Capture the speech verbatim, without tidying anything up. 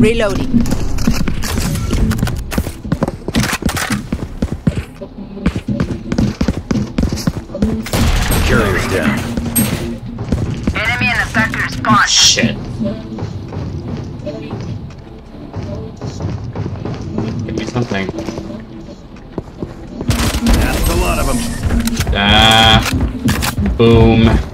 Reloading. Carrier's down. Enemy in the sector spawn. Shit. Give me something. That's a lot of them. Ah. Boom.